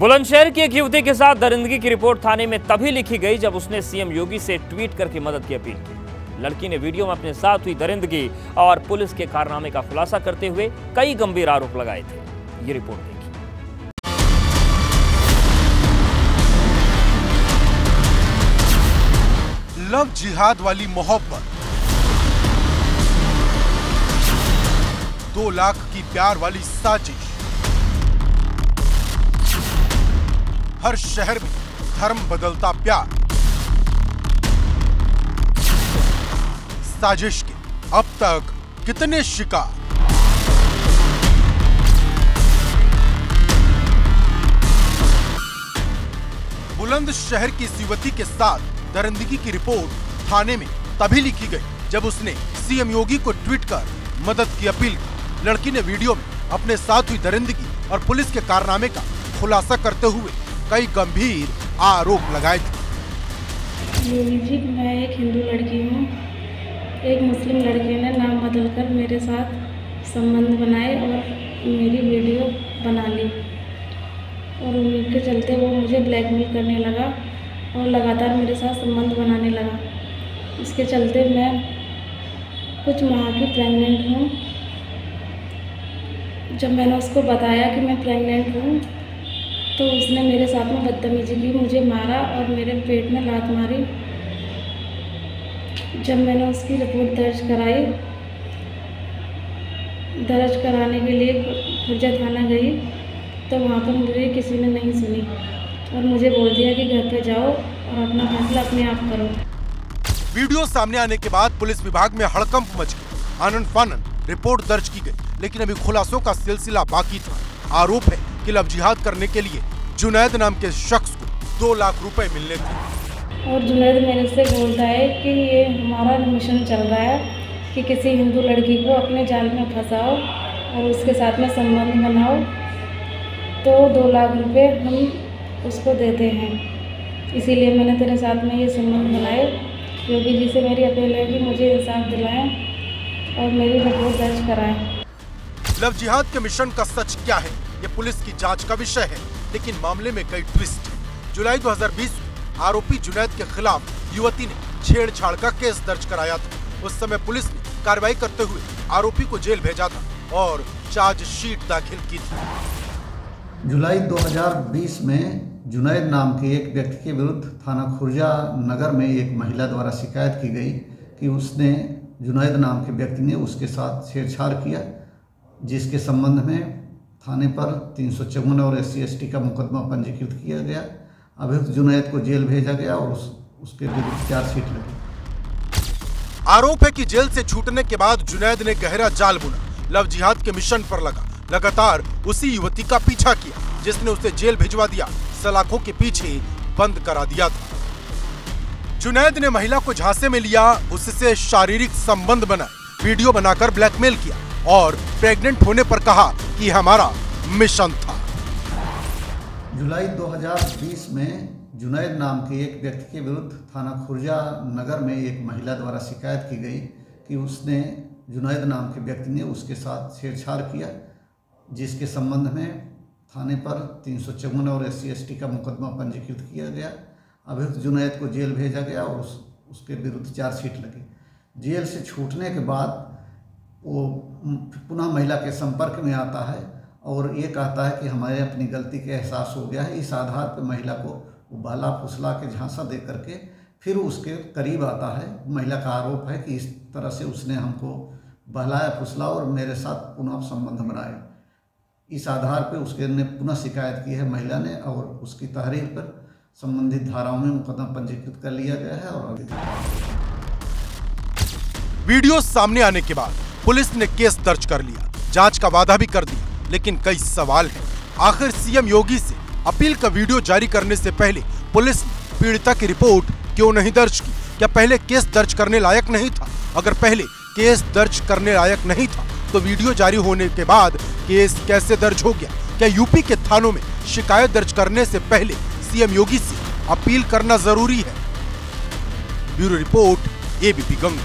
बुलंदशहर की एक युवती के साथ दरिंदगी की रिपोर्ट थाने में तभी लिखी गई जब उसने सीएम योगी से ट्वीट करके मदद की अपील की। लड़की ने वीडियो में अपने साथ हुई दरिंदगी और पुलिस के कारनामे का खुलासा करते हुए कई गंभीर आरोप लगाए थे। ये रिपोर्ट देखिए। लव जिहाद वाली मोहब्बत, 2 लाख की प्यार वाली साजिश, हर शहर में धर्म बदलता प्यार, साजिश के अब तक कितने शिकार। बुलंदशहर की इस युवती के साथ दरिंदगी की रिपोर्ट थाने में तभी लिखी गई जब उसने सीएम योगी को ट्वीट कर मदद की अपील की। लड़की ने वीडियो में अपने साथ हुई दरिंदगी और पुलिस के कारनामे का खुलासा करते हुए कई गंभीर आरोप लगाए थे। मैं एक हिंदू लड़की हूँ। एक मुस्लिम लड़की ने नाम बदलकर मेरे साथ संबंध बनाए और मेरी वीडियो बना ली और उनके चलते वो मुझे ब्लैकमेल करने लगा और लगातार मेरे साथ संबंध बनाने लगा। इसके चलते मैं कुछ माह की प्रेग्नेंट हूँ। जब मैंने उसको बताया कि मैं प्रेग्नेंट हूँ तो उसने मेरे साथ में बदतमीजी की, मुझे मारा और मेरे पेट में लात मारी। जब मैंने उसकी रिपोर्ट दर्ज कराने के लिए खुर्जा थाना गई तो वहाँ पर मुझे किसी ने नहीं सुनी और मुझे बोल दिया कि घर पे जाओ और अपना फैसला अपने आप करो। वीडियो सामने आने के बाद पुलिस विभाग में हड़कंप मच गई। आनन फानन रिपोर्ट दर्ज की गई लेकिन अभी खुलासों का सिलसिला बाकी था। आरोप है कि लव जिहाद करने के लिए जुनैद नाम के शख्स को 2 लाख रुपए मिलने थे और जुनैद मेरे से बोलता है कि ये हमारा मिशन चल रहा है कि किसी हिंदू लड़की को अपने जाल में फंसाओ और उसके साथ में संबंध बनाओ तो 2 लाख रुपए हम उसको देते हैं, इसीलिए मैंने तेरे साथ में ये संबंध बनाए। योगी जी से मेरी अपील है कि मुझे इंसाफ दिलाएँ और मेरी रिपोर्ट दर्ज कराएँ। लव जिहाद के मिशन का सच क्या है ये पुलिस की जांच का विषय है लेकिन मामले में कई ट्विस्ट है। जुलाई 2020 आरोपी जुनैद के खिलाफ युवती ने छेड़छाड़ का केस दर्ज कराया था। उस समय पुलिस ने कार्रवाई करते हुए आरोपी को जेल भेजा था और चार्जशीट दाखिल की थी। जुलाई 2020 में जुनैद नाम के एक व्यक्ति के विरुद्ध थाना खुर्जा नगर में एक महिला द्वारा शिकायत की गई कि उसने जुनैद नाम के व्यक्ति ने उसके साथ छेड़छाड़ किया, जिसके संबंध में थाने पर 354 और SC/ST का मुकदमा पंजीकृत किया गया। अभियुक्त जुनैद को जेल भेजा गया और उसके विरुद्ध चार्जशीट लगी। आरोप है कि जेल से छूटने के बाद जुनैद ने गहरा जाल बुना, लव जिहाद के मिशन पर लगा, लगातार उसी युवती का पीछा किया जिसने उसे जेल भिजवा दिया, सलाखों के पीछे बंद करा दिया था। जुनैद ने महिला को झांसे में लिया, उससे शारीरिक संबंध बनाए, वीडियो बनाकर ब्लैकमेल किया और प्रेग्नेंट होने पर कहा कि हमारा मिशन था। जुलाई 2020 में जुनैद नाम के एक व्यक्ति के विरुद्ध थाना खुर्जा नगर में एक महिला द्वारा शिकायत की गई कि उसने जुनैद नाम के व्यक्ति ने उसके साथ छेड़छाड़ किया, जिसके संबंध में थाने पर 354 और SC/ST का मुकदमा पंजीकृत किया गया। अभियुक्त जुनैद को जेल भेजा गया और उसके विरुद्ध चार्जशीट लगी। जेल से छूटने के बाद वो पुनः महिला के संपर्क में आता है और ये कहता है कि हमारे अपनी गलती के एहसास हो गया है। इस आधार पर महिला को उबाला फुसला के झांसा दे करके फिर उसके करीब आता है। महिला का आरोप है कि इस तरह से उसने हमको बहलाया फुसला और मेरे साथ पुनः संबंध बनाया। इस आधार पर उसके ने पुनः शिकायत की है महिला ने और उसकी तहरीर पर संबंधित धाराओं में मुकदमा पंजीकृत कर लिया गया है। और वीडियो सामने आने के बाद पुलिस ने केस दर्ज कर लिया, जांच का वादा भी कर दिया लेकिन कई सवाल हैं। आखिर सीएम योगी से अपील का वीडियो जारी करने से पहले पुलिस ने पीड़िता की रिपोर्ट क्यों नहीं दर्ज की? क्या पहले केस दर्ज करने लायक नहीं था? अगर पहले केस दर्ज करने लायक नहीं था तो वीडियो जारी होने के बाद केस कैसे दर्ज हो गया? क्या यूपी के थानों में शिकायत दर्ज करने से पहले सीएम योगी से अपील करना जरूरी है? Bureau report, ABP Ganga.